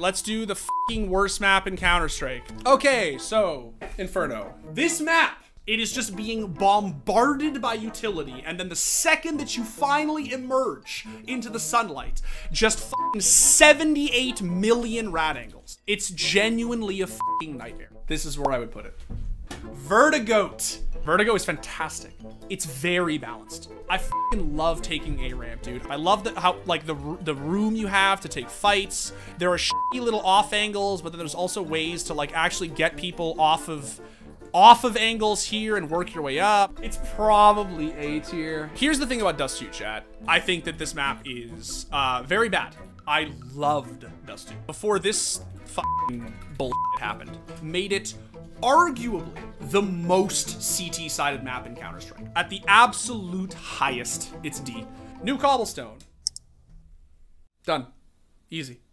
Let's do the fucking worst map in Counter-Strike. Okay, so Inferno. This map, it is just being bombarded by utility, and then the second that you finally emerge into the sunlight, just fucking 78 million rad angles. It's genuinely a fucking nightmare. This is where I would put it. Vertigoat. Vertigo is fantastic. It's very balanced. I fucking love taking a ramp, dude. I love how the room you have to take fights. There are shitty little off angles, but then there's also ways to like actually get people off of angles here and work your way up. It's probably A tier. Here's the thing about Dust 2, chat. I think that this map is very bad. I loved Dust 2 before this fucking bullshit happened. Made it arguably the most CT-sided map in Counter-Strike. At the absolute highest, it's D. New cobblestone. Done. Easy.